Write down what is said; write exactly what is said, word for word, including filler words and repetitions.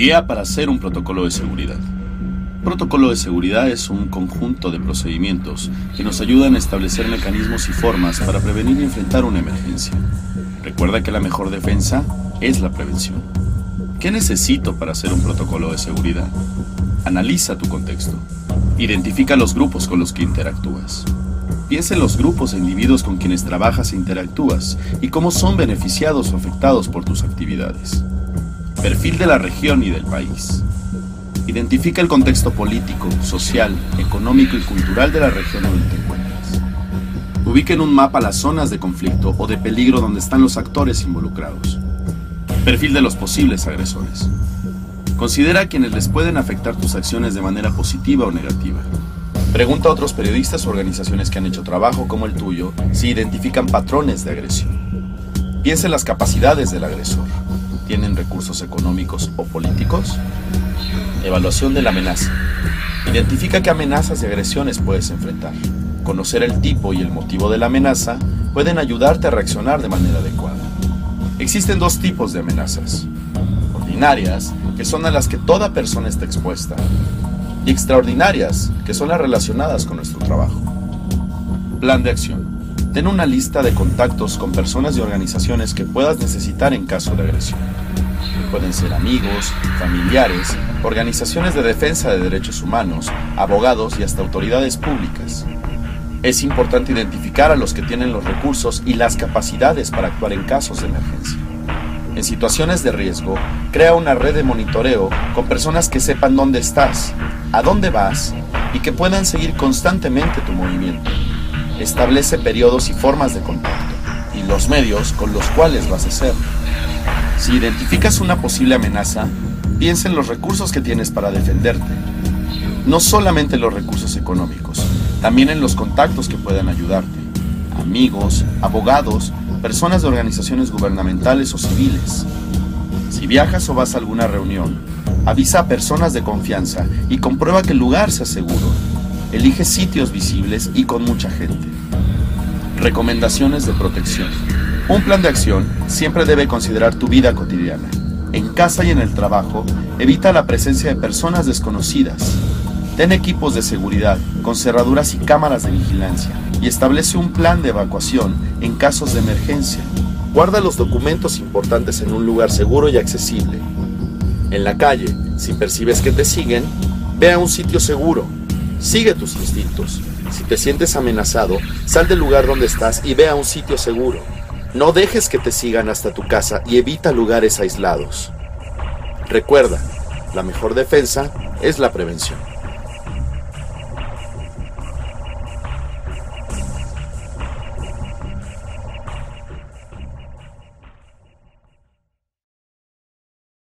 Guía para hacer un protocolo de seguridad. Protocolo de seguridad es un conjunto de procedimientos que nos ayudan a establecer mecanismos y formas para prevenir y enfrentar una emergencia. Recuerda que la mejor defensa es la prevención. ¿Qué necesito para hacer un protocolo de seguridad? Analiza tu contexto. Identifica los grupos con los que interactúas. Piensa en los grupos e individuos con quienes trabajas e interactúas y cómo son beneficiados o afectados por tus actividades. Perfil de la región y del país. Identifica el contexto político, social, económico y cultural de la región donde te encuentras. Ubica en un mapa las zonas de conflicto o de peligro donde están los actores involucrados. Perfil de los posibles agresores. Considera a quienes les pueden afectar tus acciones de manera positiva o negativa. Pregunta a otros periodistas o organizaciones que han hecho trabajo como el tuyo si identifican patrones de agresión. Piensa en las capacidades del agresor. ¿Tienen recursos económicos o políticos? Evaluación de la amenaza. Identifica qué amenazas y agresiones puedes enfrentar. Conocer el tipo y el motivo de la amenaza pueden ayudarte a reaccionar de manera adecuada. Existen dos tipos de amenazas. Ordinarias, que son a las que toda persona está expuesta, y extraordinarias, que son las relacionadas con nuestro trabajo. Plan de acción. Ten una lista de contactos con personas y organizaciones que puedas necesitar en caso de agresión. Pueden ser amigos, familiares, organizaciones de defensa de derechos humanos, abogados y hasta autoridades públicas. Es importante identificar a los que tienen los recursos y las capacidades para actuar en casos de emergencia. En situaciones de riesgo, crea una red de monitoreo con personas que sepan dónde estás, a dónde vas y que puedan seguir constantemente tu movimiento. Establece periodos y formas de contacto y los medios con los cuales vas a hacerlo. Si identificas una posible amenaza, piensa en los recursos que tienes para defenderte. No solamente los recursos económicos, también en los contactos que puedan ayudarte. Amigos, abogados, personas de organizaciones gubernamentales o civiles. Si viajas o vas a alguna reunión, avisa a personas de confianza y comprueba que el lugar sea seguro. Elige sitios visibles y con mucha gente. Recomendaciones de protección. Un plan de acción siempre debe considerar tu vida cotidiana. En casa y en el trabajo, evita la presencia de personas desconocidas. Ten equipos de seguridad con cerraduras y cámaras de vigilancia y establece un plan de evacuación en casos de emergencia. Guarda los documentos importantes en un lugar seguro y accesible. En la calle, si percibes que te siguen, ve a un sitio seguro. Sigue tus instintos. Si te sientes amenazado, sal del lugar donde estás y ve a un sitio seguro. No dejes que te sigan hasta tu casa y evita lugares aislados. Recuerda, la mejor defensa es la prevención.